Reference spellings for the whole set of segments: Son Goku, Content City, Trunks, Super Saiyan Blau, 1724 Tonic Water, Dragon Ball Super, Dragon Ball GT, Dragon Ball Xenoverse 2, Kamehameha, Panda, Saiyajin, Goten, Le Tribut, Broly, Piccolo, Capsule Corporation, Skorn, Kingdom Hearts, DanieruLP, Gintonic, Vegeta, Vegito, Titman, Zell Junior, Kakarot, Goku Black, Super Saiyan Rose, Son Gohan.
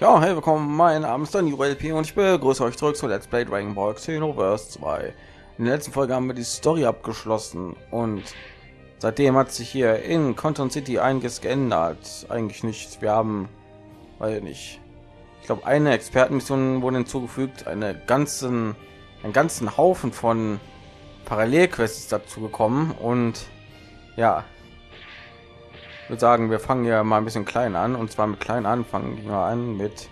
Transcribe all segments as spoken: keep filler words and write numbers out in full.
Ja, hey, willkommen, mein Name ist DanieruLP und ich begrüße euch zurück zu Let's Play Dragon Ball Xenoverse zwei. In der letzten Folge haben wir die Story abgeschlossen und seitdem hat sich hier in Content City einiges geändert. Eigentlich nicht, wir haben, weil nicht, ich glaube, eine Expertenmission wurde hinzugefügt, eine ganzen, einen ganzen Haufen von Parallelquests dazu gekommen und ja, ich würde sagen, wir fangen ja mal ein bisschen klein an, und zwar mit klein anfangen wir an mit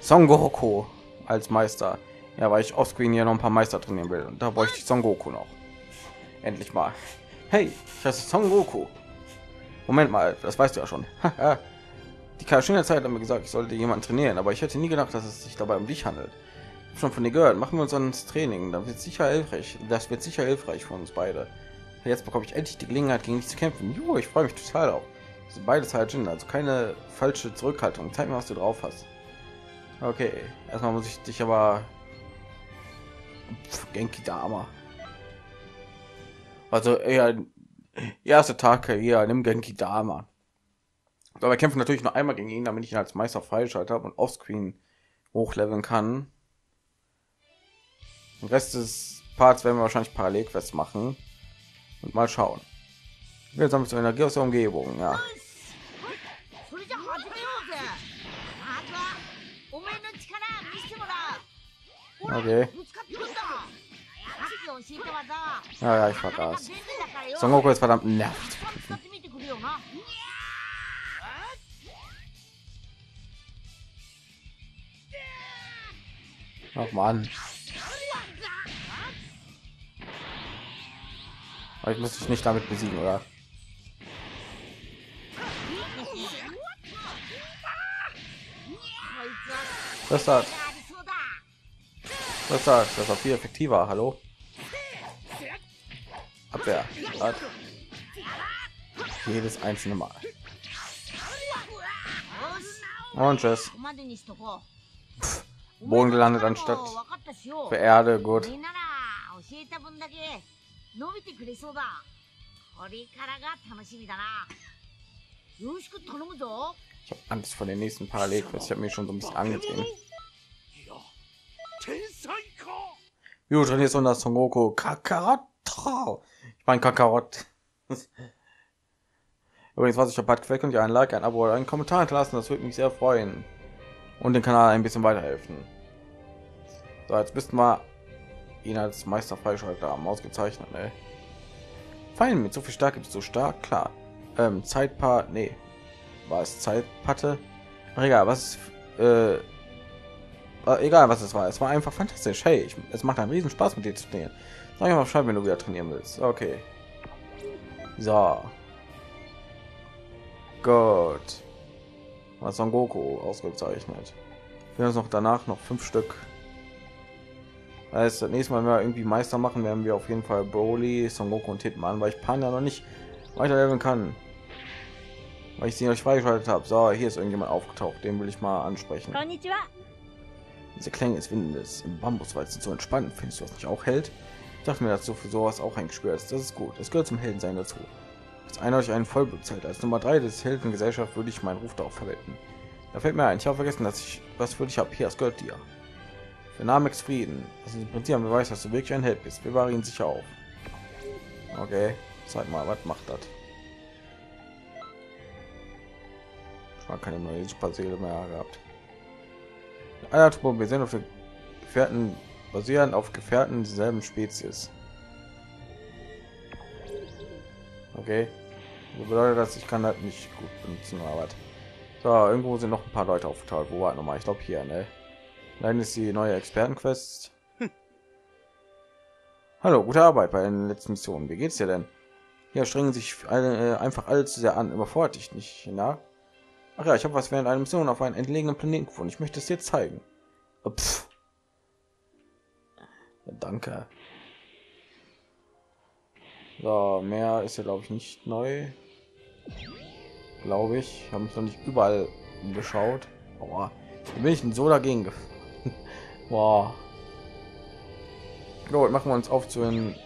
Son Goku als Meister. Ja, weil ich offscreen hier noch ein paar Meister trainieren will und da bräuchte ich Son Goku noch. Endlich mal. Hey, ich heiße Son Goku. Moment mal, das weißt du ja schon. Die Kaioshin Zeit hat mir gesagt, ich sollte jemanden trainieren, aber ich hätte nie gedacht, dass es sich dabei um dich handelt. Schon von dir gehört, machen wir uns ans Training, dann wird sicher hilfreich. Das wird sicher hilfreich für uns beide. Jetzt bekomme ich endlich die Gelegenheit, gegen dich zu kämpfen. Juhu, ich freue mich total auf. Beide Saiyajin, also keine falsche Zurückhaltung. Zeig mir, was du drauf hast. Okay, erstmal muss ich dich aber... Pff, Genki Dama. Also eher... Erster Tag, ja, nimm Genki Dama. Aber wir kämpfen natürlich nur einmal gegen ihn, damit ich ihn als Meister freigeschaltet habe und offscreen hochleveln kann. Den Rest des Parts werden wir wahrscheinlich Parallelquests machen. Und mal schauen. Wir sammeln so Energie aus der Umgebung, ja. Okay. Ja, ja, ich war das. Son Goku ist verdammt nervt. Ach man. Aber ich muss dich nicht damit besiegen, oder? Was ist das? Was ist das? Das war viel effektiver. Hallo? Abwehr. Ab. Jedes einzelne Mal. Und tschüss. Pff, Boden gelandet anstatt für Erde. Gut. Ich habe Angst vor den nächsten Parallelquests. Ich habe mir schon so ein bisschen angezogen. Jo, trainierst du unter Son Goku Kakarot. Ich meine Kakarot. Übrigens, was ich habe, gefällt, könnt ihr ein Like, ein Abo oder einen Kommentar hinterlassen. Das würde mich sehr freuen und den Kanal ein bisschen weiterhelfen. So, jetzt müssten wir ihn als Meister freischalter haben. Ausgezeichnet, ne? Fein, mit so viel Stark bist du stark, klar. Ähm, Zeitpaar, nee. War es Zeitpatte? Ach, egal, was äh, egal was es war, es war einfach fantastisch. Hey, ich, es macht einen riesen Spaß mit dir zu trainieren. Sag mir mal Bescheid, wenn du wieder trainieren willst. Okay. So. Gut. Was Son Goku ausgezeichnet. Wir haben noch danach noch fünf Stück. Also das nächste Mal, wenn wir irgendwie Meister machen, werden wir auf jeden Fall Broly, Son Goku und Titman, weil ich Panda noch nicht weiterleveln kann. Weil ich sie euch freigeschaltet habe. So, hier ist irgendjemand aufgetaucht, den will ich mal ansprechen. Konnichiwa. Diese Klänge des Windes im Bambuswald sind so entspannend. Findest du das nicht auch Held? Ich dachte mir, dass du für sowas auch ein Gespür hast. Das ist gut. Es gehört zum Heldensein dazu. Als einer euch einen Vollblut zählt. Als Nummer drei des Heldengesellschaft würde ich meinen Ruf darauf verwenden. Da fällt mir ein, ich habe vergessen, dass ich was für dich habe. Hier, es gehört dir. Der Name ist Frieden. Das ist im Prinzip ein Beweis, dass du wirklich ein Held bist. Wir waren ihn sicher auf. Okay, zeig mal, was macht das? Schon keine neue Superseele mehr gehabt. Eiertruppe, wir sind auf den Gefährten basierend auf Gefährten dieselben Spezies. Okay, das bedeutet, dass ich kann halt nicht gut benutzen, aber so, irgendwo sind noch ein paar Leute aufgetaucht. Wo war noch mal? Ich glaube hier, ne? Nein, ist die neue Expertenquest. Hm. Hallo, gute Arbeit bei den letzten Missionen. Wie geht's dir denn? Hier strengen sich alle, äh, einfach alle zu sehr an. Überfordert dich nicht, na? Ach ja, ich habe was während einer Mission auf einen entlegenen Planeten gefunden. Ich möchte es dir zeigen. Pff. Ja, danke. So, mehr ist ja glaube ich nicht neu. Glaube ich. Habe mich noch nicht überall geschaut. Boah. Wie bin ich denn so dagegen? Boah. Gut, machen wir uns auf zu den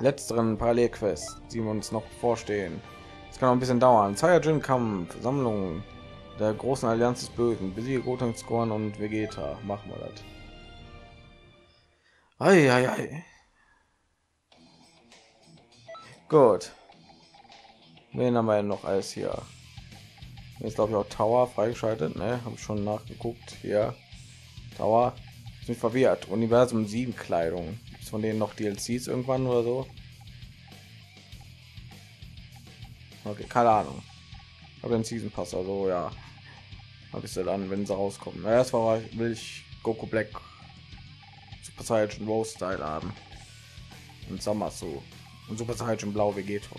letzteren Parallelquests, die wir uns noch vorstehen. Das kann auch ein bisschen dauern. Saiyajin-Kampf, Sammlung, der großen Allianz des Bösen. Besiege Goten, Skorn und Vegeta. Machen wir das. Ei, ei, ei. Gut. Wen haben wir denn noch alles hier? Jetzt glaube ich auch Tower freigeschaltet, ne? Habe schon nachgeguckt. Hier Tower. Sind verwirrt. Universum sieben Kleidung. Gibt's von denen noch D L Cs irgendwann oder so? Okay, keine Ahnung. Aber den Season Pass, also ja. Habe ich sie dann, wenn sie rauskommen. Na, erstmal will ich Goku Black Super Saiyan Rose Style haben. Und Sommer so. Und Super Saiyan Blau Vegito.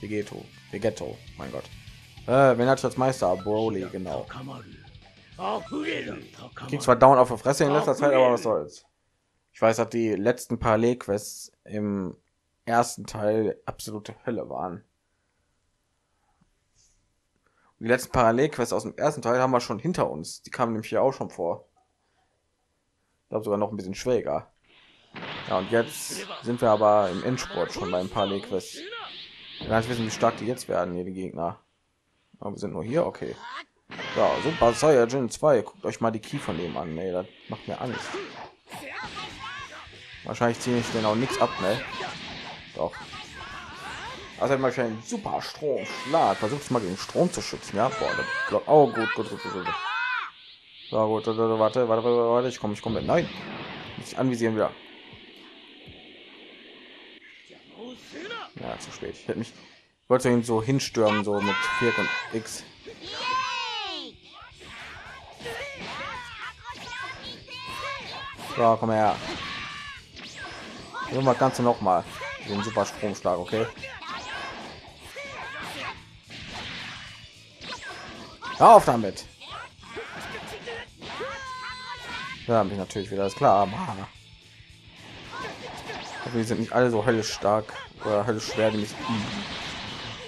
Vegito. Vegito. Mein Gott. Äh, wen hat das Meister? Broly, genau. Ging zwar down auf der Fresse in letzter Zeit, aber was soll's. Ich weiß, dass die letzten paar Parallel-Quests im ersten Teil absolute Hölle waren. Die letzten Parallelquests aus dem ersten Teil haben wir schon hinter uns. Die kamen nämlich hier auch schon vor. Ich glaube sogar noch ein bisschen schräger. Ja, und jetzt sind wir aber im Endsport schon beim Parallelquests. Wir werden wissen, wie stark die jetzt werden, hier die Gegner. Aber wir sind nur hier, okay. Ja, Super Saiyajin zwei. Guckt euch mal die Key von dem an, ne? Das macht mir Angst. Wahrscheinlich ziehe ich den auch nichts ab, ne? Doch. Also mal einen super Strom Schlag. Versucht mal gegen Strom zu schützen, ja? Boah, der Block. Oh, gut, gut, gut, gut, gut. So, gut, warte, warte, warte, warte, ich komme, ich komme. Nein. Nicht anvisieren wieder. Ja, zu spät. Ich hätte mich wollte ihn so hinstürmen, so mit Vierk und X. So, komm her. Mal das Ganze noch mal den super Stromschlag, okay? Hör auf damit. Da habe ich natürlich wieder, ist klar, aber wir sind nicht alle so höllisch stark oder höllisch schwer.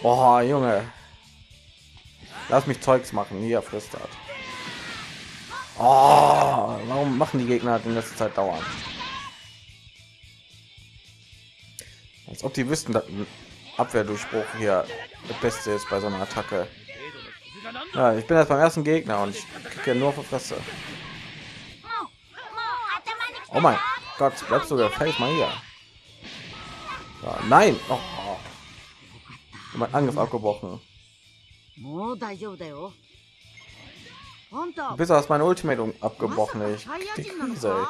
Oh Junge, lass mich Zeugs machen hier, Fristart. Oh, warum machen die Gegner in letzter Zeit dauernd? Als ob die wüssten, dass Abwehrdurchbruch hier das Beste ist bei so einer Attacke. Ja, ich bin jetzt beim ersten Gegner und ich kriege ja nur auf die Fresse. Oh mein Gott, bleibst du der Face mal hier? Ja, nein, oh, oh. Mein Angriff abgebrochen. Bis aus meine Ultimate abgebrochen. Ich krieg die Krise.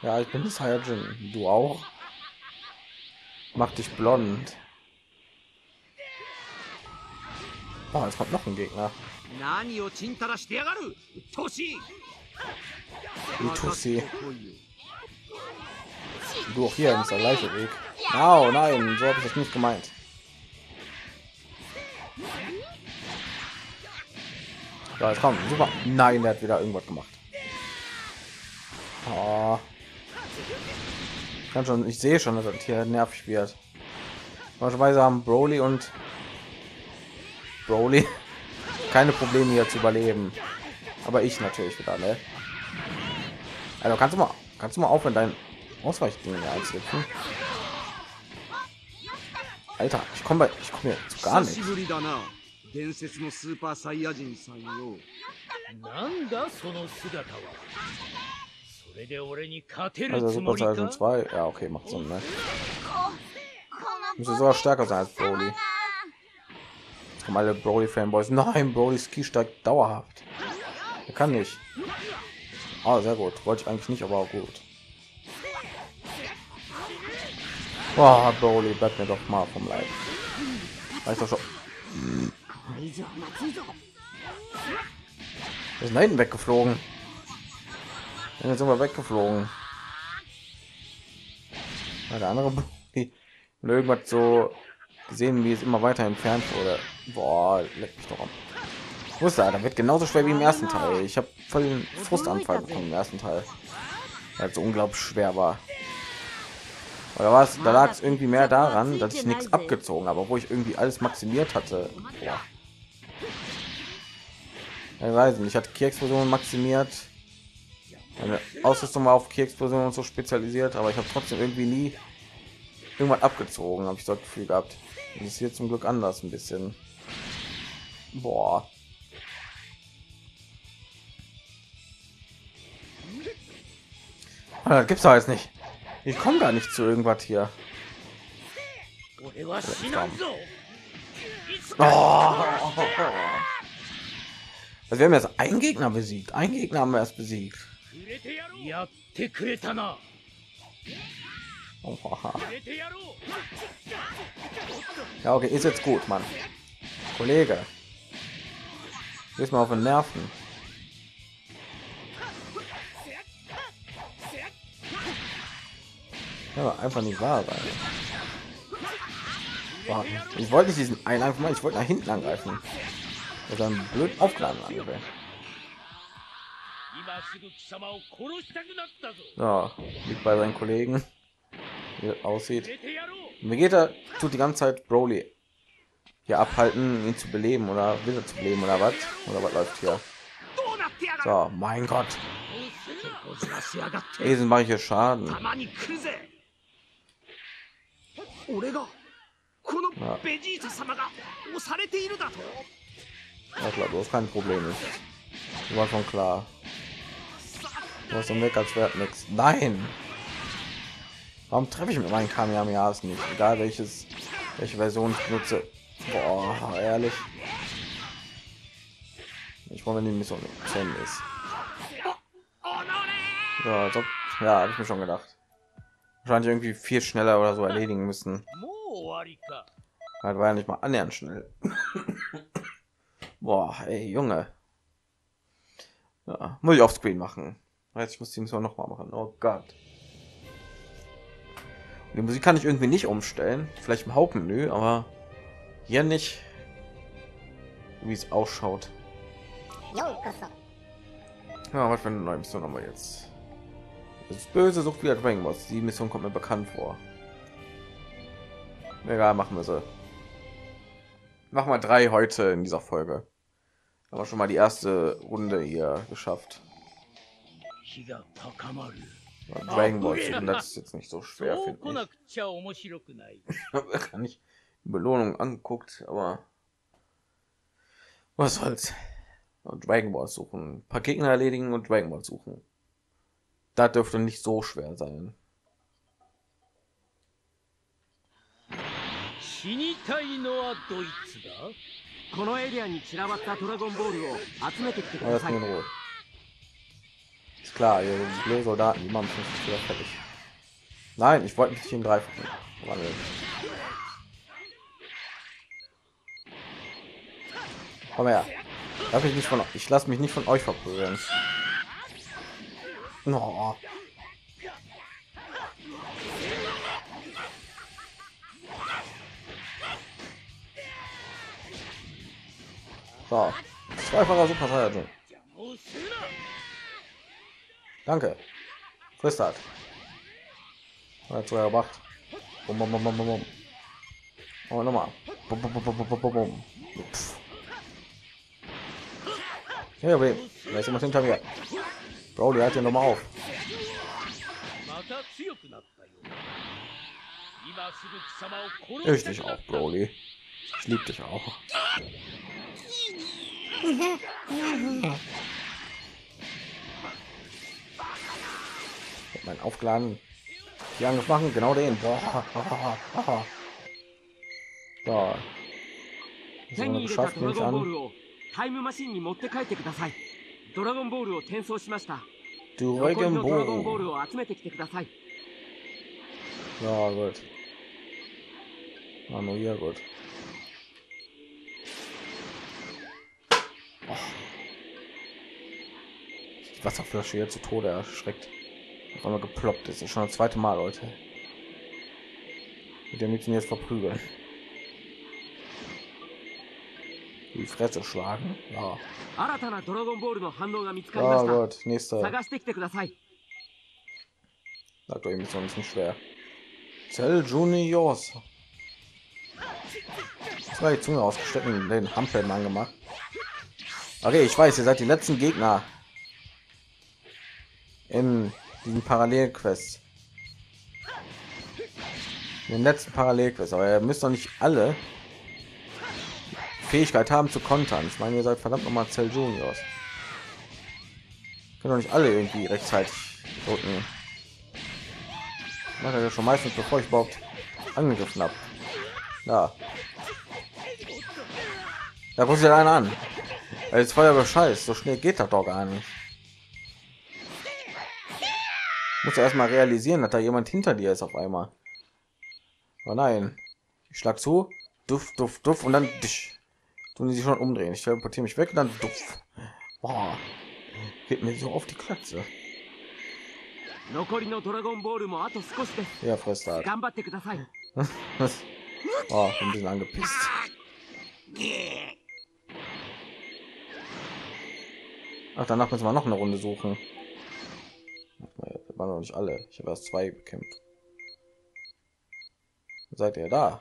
Ja, ich bin das Saiyajin. Du auch? Mach dich blond. Oh, jetzt kommt noch ein Gegner. Tussi. Du auch hier ist der gleiche Weg. Oh, nein, so habe ich das nicht gemeint. Ja, jetzt komm, super. Nein, der hat wieder irgendwas gemacht. Oh. Ich kann schon, ich sehe schon, dass das hier nervig wird. Beispielsweise haben Broly und Broly keine Probleme hier zu überleben, aber ich natürlich wieder, ne? Also kannst du mal kannst du mal aufhören, dein Ausweichding einzusetzen. Alter, ich komme bei ich komme jetzt gar nicht. Also Super Saiyan zwei, ja okay, macht Sinn, ne? Müsste sogar stärker sein als Broly. Jetzt kommen alle Broly-Fanboys. Nein, Broly's Ki steigt dauerhaft. Er kann nicht. Ah, sehr gut. Wollte ich eigentlich nicht, aber auch gut. Boah, Broly, bleibt mir doch mal vom Leib. Weiß doch schon. Wir sind da hinten weggeflogen. Jetzt sind wir weggeflogen. Ja, der andere Broly. Irgendwas so gesehen, wie es immer weiter entfernt wurde. Boah, leck mich doch ab. Wo ist er? Da wird genauso schwer wie im ersten Teil. Ich habe voll den Frustanfall bekommen im ersten Teil, weil es so unglaublich schwer war. Oder was? Da lag es irgendwie mehr daran, dass ich nichts abgezogen habe, obwohl ich irgendwie alles maximiert hatte. Ja. Ich weiß nicht, ich hatte Ki-Explosion maximiert. Meine Ausrüstung war auf Ki-Explosion und so spezialisiert, aber ich habe trotzdem irgendwie nie irgendwann abgezogen, habe ich so das Gefühl gehabt. Das ist hier zum Glück anders ein bisschen. Boah. Das gibt's doch jetzt nicht. Ich komme gar nicht zu irgendwas hier. Oh. Also wir haben jetzt einen Gegner besiegt. Ein Gegner haben wir erst besiegt. Oh. Ja, okay, ist jetzt gut, Mann. Kollege. Jetzt mal auf den Nerven. Ja, einfach nicht wahr. Boah, ich wollte nicht diesen einen einfach mal, ich wollte nach hinten angreifen. Oder einen blöden Aufladen angreifen. Ja, liegt bei seinen Kollegen. Wie das aussieht. Vegeta tut die ganze Zeit Broly hier abhalten, ihn zu beleben oder wieder zu beleben oder was? Oder was läuft hier? So, mein Gott. Riesen mache ich hier Schaden. Ja. Ja, klar, das ist kein Problem. Das war schon klar. Was so weg als wert nichts. Nein. Warum treffe ich mit meinen Kamehamehas nicht? Egal welches, welche Version ich benutze. Boah, ehrlich. Ich wollte die Mission nicht kennen ist. Ja, doch, ja, habe ich mir schon gedacht. Wahrscheinlich irgendwie viel schneller oder so erledigen müssen. Das war ja nicht mal annähernd schnell. Boah, ey, Junge. Ja, muss ich auf Screen machen. Jetzt muss ich die Mission noch mal machen. Oh Gott. Die Musik kann ich irgendwie nicht umstellen, vielleicht im Hauptmenü, aber hier nicht, wie es ausschaut. Ja, was für eine neue Mission haben wir jetzt? Das Böse sucht wieder Dragon Ball. Die Mission kommt mir bekannt vor. Egal, machen wir so. Machen wir drei heute in dieser Folge. Aber schon mal die erste Runde hier geschafft. Dragon Ball, das ist jetzt nicht so schwer, finde ich. Kann ich die Belohnung anguckt, aber was soll's. Und Dragon Ball suchen, ein paar Gegner erledigen und Dragon Ball suchen. Das dürfte nicht so schwer sein. Oh, ist klar, hier sind blöde Soldaten, die machen es wieder fertig. Nein, ich wollte mich in dreifachen wandeln. Komm her. Lass mich nicht von, ich lasse mich nicht von euch verprügeln. Oh. So, zweifacher Super Saiyan. Danke. Christat. Hat so gemacht. Bum bum bum bum bum. Oh, nochmal. Bum bum bum bum bum bum. Ja, aber vielleicht immer hinter mir. Bro, der hat ja nochmal auf. Ich dich auch, Broly. Ich liebe dich auch. Mein Aufladen die Angriff machen, genau den. So. Geschafft, nehme ich an. Dragon Ball ja, gut. Manu, ja, gut. Oh. Die Wasserflasche hier zu Tode erschreckt. Einmal geploppt ist. Ist schon das zweite Mal, Leute. Mit dem Mädchen jetzt verprügeln. Die Fresse schlagen. Ja. Oh Gott, nächster. Sagt doch eben so ein bisschen schwer. Zell Junior. Zwei Zunge ausgesteckt und den Hampeln angemacht. Okay, ich weiß, ihr seid die letzten Gegner. In diesen Parallelquest, den letzten Parallelquest, aber ihr müsst doch nicht alle Fähigkeit haben zu kontern. Ich meine, ihr seid verdammt nochmal Zell Juniors. Können doch nicht alle irgendwie rechtzeitig drücken. macht er ja schon meistens, bevor ich überhaupt angegriffen habe. Da. Da guckt sich ja einer an. Jetzt voll der Scheiß, so schnell geht das doch gar nicht. Muss ja erstmal realisieren, dass da jemand hinter dir ist auf einmal. Oh nein. Ich schlag zu, duft, duft, duft und dann dich. Tun sie schon umdrehen. Ich teleportiere mich weg und dann duft. Boah. Geht mir so auf die Kratze. Ja, frisst halt. Oh, ich bin angepisst. Ach, danach müssen wir noch eine Runde suchen. Das waren noch nicht alle. Ich habe erst zwei bekämpft. Seid ihr da?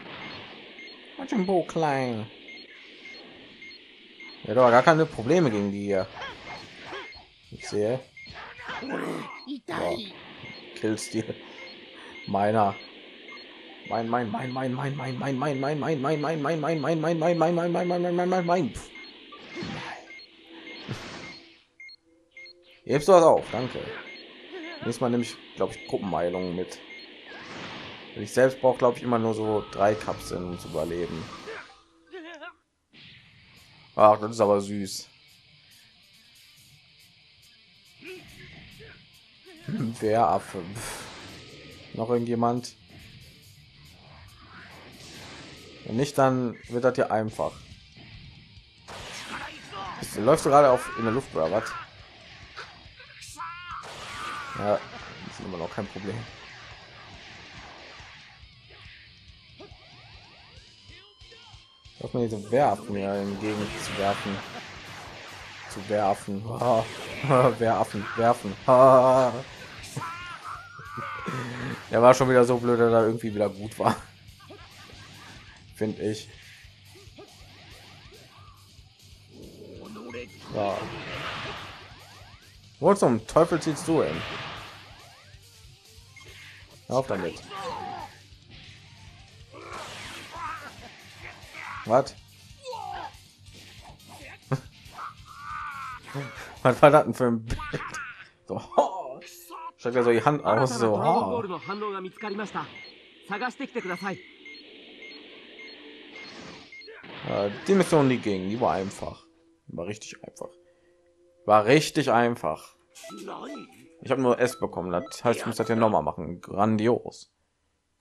Jumbo klein. Ja, da war gar keine Probleme gegen die hier. Ich sehe. Ja. Killst dir. Meiner. Mein, mein, mein, mein, mein, mein, mein, mein, mein, mein, mein, mein, mein, mein, mein, mein, mein, mein, mein, mein, mein, mein, mein, mein. Hebst du das auf? Danke. Nächstes Mal nehme ich, glaube ich, Gruppenmeilungen mit. Ich selbst brauche, glaube ich, immer nur so drei Kapseln, um zu überleben. Ach, das ist aber süß. Wer Affe? Noch irgendjemand? Wenn nicht, dann wird das hier einfach. Läufst du gerade auf in der Luft oder was? Ja, das ist immer noch kein Problem. Dass man diese Werfen ja hingegen zu werfen, zu werfen, ah. werfen, werfen. Ah. Der war schon wieder so blöd, dass er irgendwie wieder gut war, finde ich. Ja. Wo zum Teufel ziehst du hin? Auf damit. Was? Was war das denn für ein Bild? So, oh. Schreckt ja so die Hand aus. So, oh. Ja, die Mission, die ging, die war einfach. War richtig einfach. War richtig einfach. Ich habe nur S bekommen. Das heißt, ich muss das ja nochmal machen. Grandios.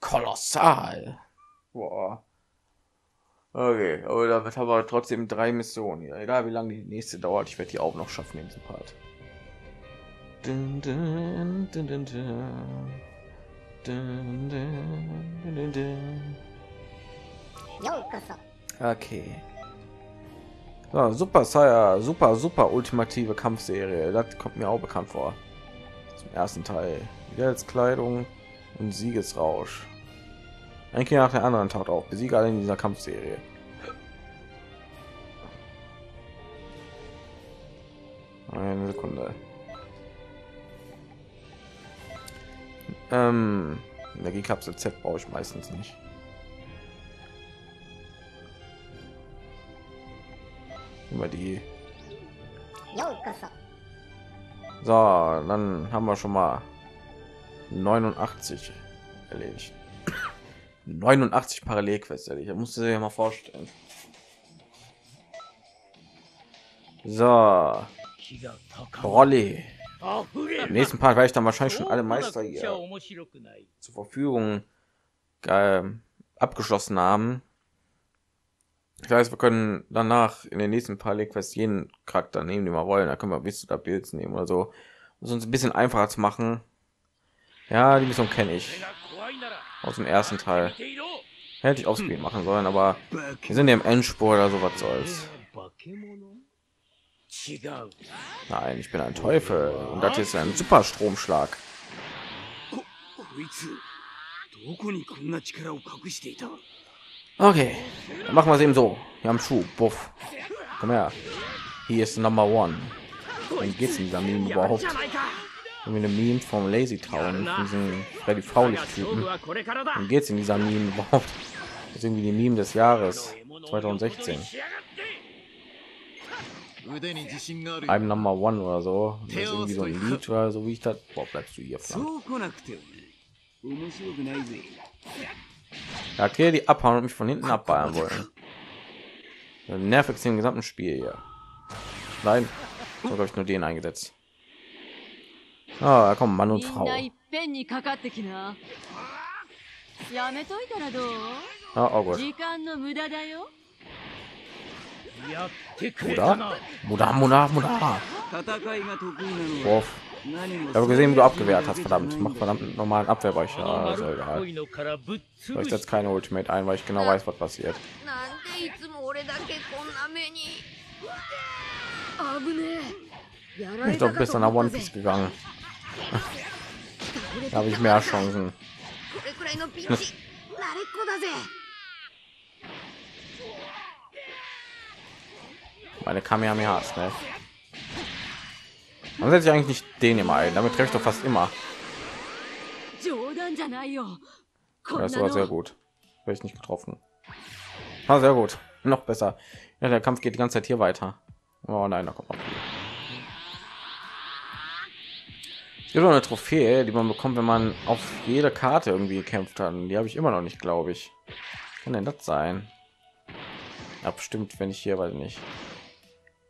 Kolossal. Boah. Okay, aber da haben wir trotzdem drei Missionen hier. Egal wie lange die nächste dauert, ich werde die auch noch schaffen in diesem Part. Okay. So, Super Saiyan, super, super ultimative Kampfserie. Das kommt mir auch bekannt vor. Zum ersten Teil. Widerheitskleidung und Siegesrausch. Ein Kind nach der anderen taucht auf. Besiege alle in dieser Kampfserie. Eine Sekunde. Ähm, Energiekapsel Z brauche ich meistens nicht. Über die. So, dann haben wir schon mal neunundachtzig erledigt. neunundachtzig Parallelquests, ich musste sich ja mal vorstellen. So, Broly. Im nächsten Part werde ich dann wahrscheinlich schon alle Meister hier zur Verfügung äh, abgeschlossen haben. Ich weiß, wir können danach in den nächsten Parallelquests jeden Charakter nehmen, den wir wollen. Da können wir bis zu der Bilds nehmen oder so, um uns ein bisschen einfacher zu machen. Ja, die Mission kenne ich aus dem ersten Teil. Hätte ich aufs Spiel machen sollen, aber wir sind ja im Endspurt oder so, was soll's. Nein, ich bin ein Teufel und das ist ein super Stromschlag. Okay, dann machen wir es eben so. Wir haben Schuh, buff. Komm her. Hier ist Number One. Dann geht's in dieser Meme überhaupt. Mit dem Meme vom Lazy Town, diesen Freddy-Frau-League-Spiel. Dann geht's in dieser Meme überhaupt. Das ist irgendwie die Meme des Jahres zweitausendsechzehn. I'm Number One oder so. Das ist irgendwie so ein Lied oder so, wie ich das. Boah, bleibst du hier, Frank. Ja, okay, die abhauen und mich von hinten abballern wollen. Nervig im gesamten Spiel hier. Nein, so habe ich nur den eingesetzt. Ah, komm, Mann und Frau. Ah, oh Gott. Muda? Muda, Muda, Muda. Wow. Ich habe gesehen, wie du abgewehrt hast, verdammt. Mach verdammt normalen Abwehrweicher. Also egal. Ich setze keine Ultimate ein, weil ich genau weiß, was passiert. Ich bin doch bis nach One Piece gegangen. Da habe ich mehr Chancen. Meine Kamehameha, ne? Dann setze ich eigentlich nicht den immer ein, damit treffe ich doch fast immer. Das war sehr gut. Wäre ich nicht getroffen. War sehr gut. Noch besser. Ja, der Kampf geht die ganze Zeit hier weiter. Oh nein, da kommt noch. Es gibt noch eine Trophäe, die man bekommt, wenn man auf jede Karte irgendwie gekämpft hat. Die habe ich immer noch nicht, glaube ich. Kann denn das sein? Ja, bestimmt, wenn ich hier, weil nicht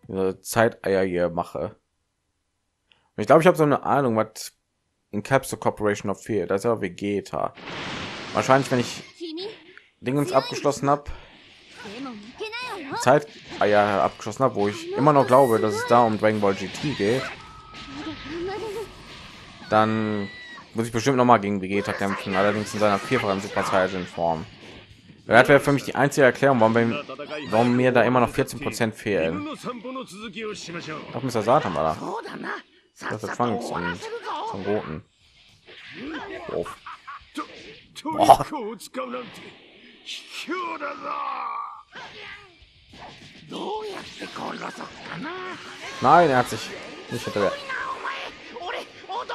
diese Zeiteier hier mache. Ich glaube, ich habe so eine Ahnung, was in Capsule Corporation noch fehlt. Das ist ja Vegeta. Wahrscheinlich, wenn ich Dingens abgeschlossen habe, Zeit ah ja, abgeschlossen habe, wo ich immer noch glaube, dass es da um Dragon Ball G T geht, dann muss ich bestimmt noch mal gegen Vegeta kämpfen, allerdings in seiner vierfachen Super Saiyan Form. Das wäre für mich die einzige Erklärung, warum, wir, warum mir da immer noch vierzehn Prozent fehlen. Auch Mister Satan war da. Das ist Trunks und Son Goten. Oh. Oh. Nein, er hat sich nicht hinterher.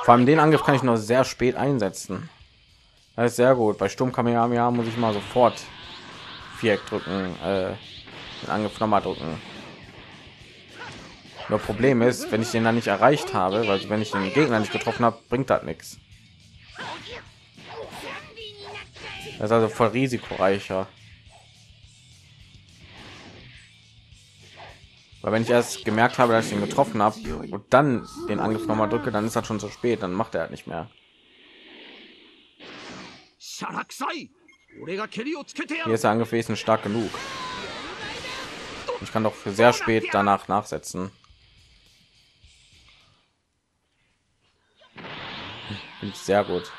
Vor allem den Angriff kann ich nur sehr spät einsetzen. Das ist sehr gut. Bei Sturm Kamehameha muss ich mal sofort Viereck drücken, äh, den Angriff nochmal drücken. Nur Problem ist, wenn ich den dann nicht erreicht habe, weil wenn ich den Gegner nicht getroffen habe, bringt das nichts. Das ist also voll risikoreicher. Weil wenn ich erst gemerkt habe, dass ich ihn getroffen habe und dann den Angriff nochmal drücke, dann ist das schon zu spät, dann macht er halt nicht mehr. Hier ist der Angriff wesentlich stark genug. Ich kann doch für sehr spät danach nachsetzen. Finde ich sehr gut.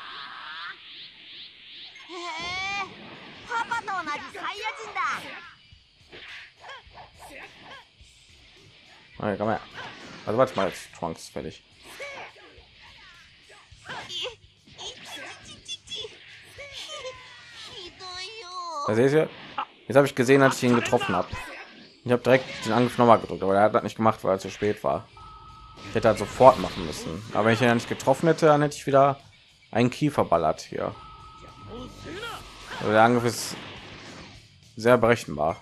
Hey, komm her. Also warte mal, jetzt Trunks fertig. Da seht ihr? Jetzt habe ich gesehen, als ich ihn getroffen habe. Ich habe direkt den Angriff nochmal gedrückt, aber er hat das nicht gemacht, weil er zu spät war. Ich hätte halt sofort machen müssen. Aber wenn ich ihn ja nicht getroffen hätte, dann hätte ich wieder einen Ki verballert hier. Also der Angriff ist sehr berechenbar.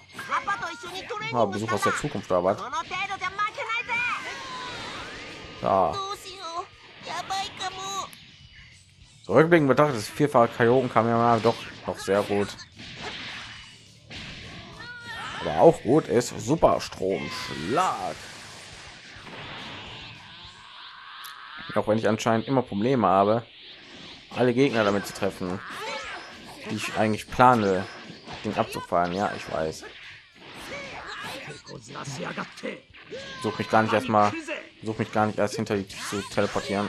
Ja, Besuch aus der Zukunft, aber ja. So, rückblickend betrachtet ist vierfache Kaioken kam ja doch noch sehr gut. Aber auch gut ist Super Stromschlag. Auch wenn ich anscheinend immer Probleme habe, alle Gegner damit zu treffen, die ich eigentlich plane, den abzufahren. Ja, ich weiß. Such mich gar nicht erstmal, such mich gar nicht erst hinter die zu teleportieren.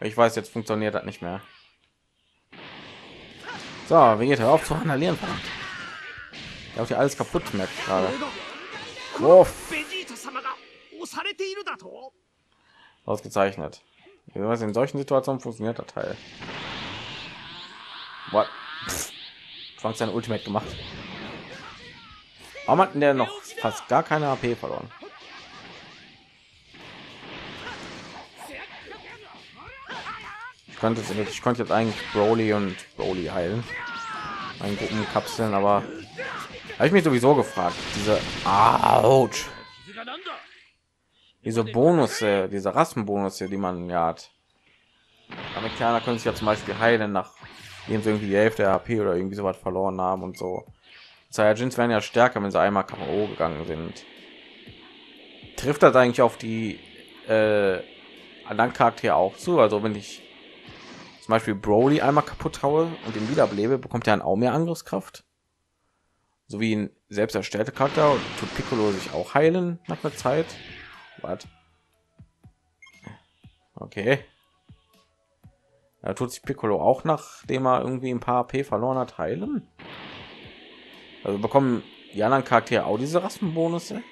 Ich weiß, jetzt funktioniert das nicht mehr. So, wie geht er auf zu annullieren? Ich habe ja alles kaputt, merkt gerade. Wow. Ausgezeichnet. In solchen Situationen funktioniert der Teil. What? Trunks sein Ultimate gemacht. Warum hatten der noch fast gar keine H P verloren? Ich konnte jetzt, ich konnte jetzt eigentlich Broly und Broly heilen, einen guten Kapseln, aber habe ich mich sowieso gefragt, diese Autsch. Diese Bonus, diese Rassenbonus, die man ja hat, Amerikaner können sich ja zum Beispiel heilen, nachdem sie irgendwie die Hälfte der H P oder irgendwie so was verloren haben und so. Saiyajins werden ja stärker, wenn sie einmal K O gegangen sind. Trifft das eigentlich auf die äh, anderen Charaktere auch zu? Also wenn ich zum Beispiel Broly einmal kaputt haue und ihn wiederbelebe, bekommt er dann auch mehr Angriffskraft? So wie ein selbst erstellter Charakter. Und tut Piccolo sich auch heilen nach einer Zeit? What? Okay. Da tut sich Piccolo auch, nachdem er irgendwie ein paar H P verloren hat, heilen? Also bekommen die anderen Charaktere auch diese Rassenbonusse?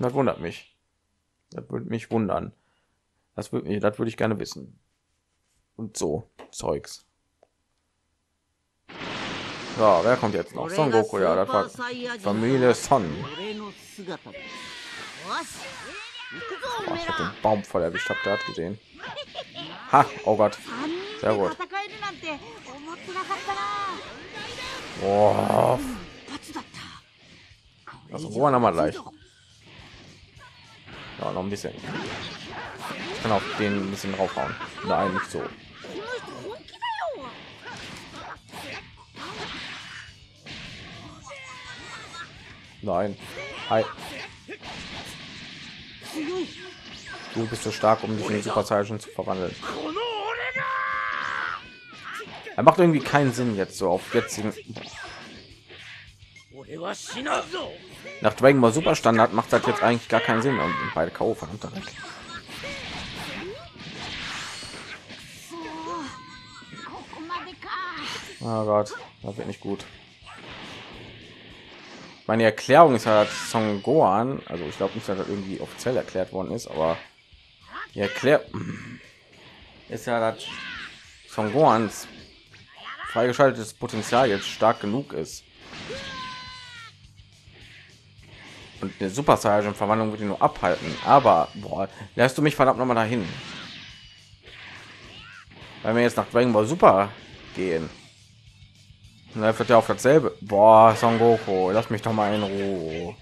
Das wundert mich. Das würde mich wundern. Das würde mich, das würde ich gerne wissen. Und so Zeugs. Ja, wer kommt jetzt noch? Son Goku, ja, das war Familie Son. Oh, ich hab den Baum voll erwischt, habt ihr das gesehen? Ha, oh Gott, sehr gut. Oh. Also woran haben wir gleich? Ja, noch ein bisschen. Ich kann auf den ein bisschen draufhauen. Nein, nicht so. Nein. Hi. Du bist so stark, um dich in Super Saiyan zu verwandeln. Er macht irgendwie keinen Sinn jetzt so auf jetzigen. Nach Dragon Ball Super Standard macht das jetzt eigentlich gar keinen Sinn und beide K O verdammt. Oh Gott, das wird nicht gut. Meine Erklärung ist halt Son Gohan, also ich glaube nicht, dass das irgendwie offiziell erklärt worden ist, aber die Erklärung ist ja, dass Son Gohans freigeschaltetes Potenzial jetzt stark genug ist. Und eine Super Saiyan Verwandlung wird ihn nur abhalten, aber boah, lässt du mich verdammt noch mal dahin. Weil wir jetzt nach Dragon Ball Super gehen. Und dann wird er auf dasselbe. Boah, Son Goku, lass mich doch mal in Ruhe.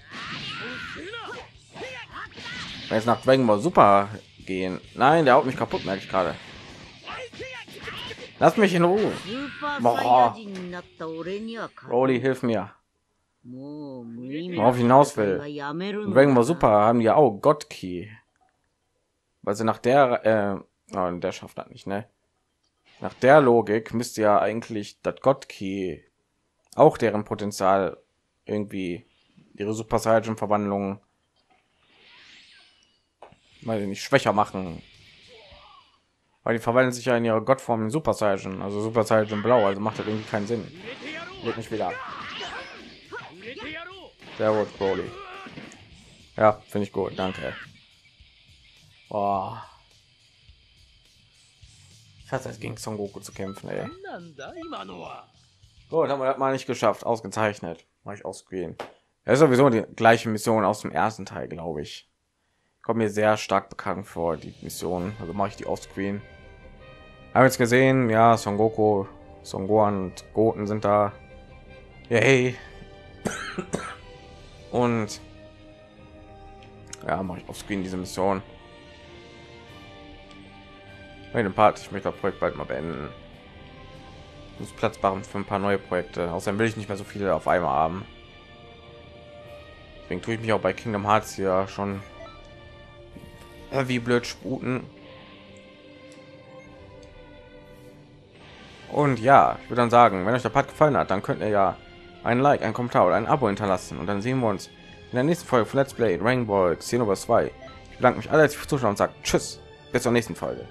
Wenn jetzt nach Dragon Ball Super gehen. Nein, der haut mich kaputt, merke ich gerade. Lass mich in Ruhe. Boah. Broly, hilf mir. Worauf hinaus will. Und Dragon Ball Super haben die ja auch Gotki. Weil sie nach der, äh, oh, der schafft das nicht, ne? Nach der Logik müsste ja eigentlich das Gotki auch deren Potenzial irgendwie ihre Super Saiyan Verwandlung weil sie nicht schwächer machen, weil die verwandeln sich ja in ihre Gottform in Super Saiyan, also Super Saiyan Blau, also macht das irgendwie keinen Sinn. Wird nicht wieder. Sehr gut, Broly. Ja, finde ich gut, danke. Oh. Das heißt, gegen Son Goku zu kämpfen, ey. So, dann haben wir das mal nicht geschafft. Ausgezeichnet. Mal ich ausgehen. Das ist sowieso die gleiche Mission aus dem ersten Teil, glaube ich. Kommt mir sehr stark bekannt vor, die Mission. Also mache ich die offscreen. Haben jetzt gesehen, ja, Son Goku, Son Gohan und Goten sind da. Yay. Und ja, mache ich offscreen diese Mission. Den Part, ich möchte das Projekt bald mal beenden. Ich muss Platz machen für ein paar neue Projekte. Außerdem will ich nicht mehr so viele auf einmal haben. Deswegen tue ich mich auch bei Kingdom Hearts hier schon wie blöd sputen. Und ja, ich würde dann sagen, wenn euch der Part gefallen hat, dann könnt ihr ja einen Like, einen Kommentar oder ein Abo hinterlassen. Und dann sehen wir uns in der nächsten Folge von Let's Play Dragon Ball Xenoverse zwei. Ich bedanke mich alle fürs Zuschauen und sage Tschüss, bis zur nächsten Folge.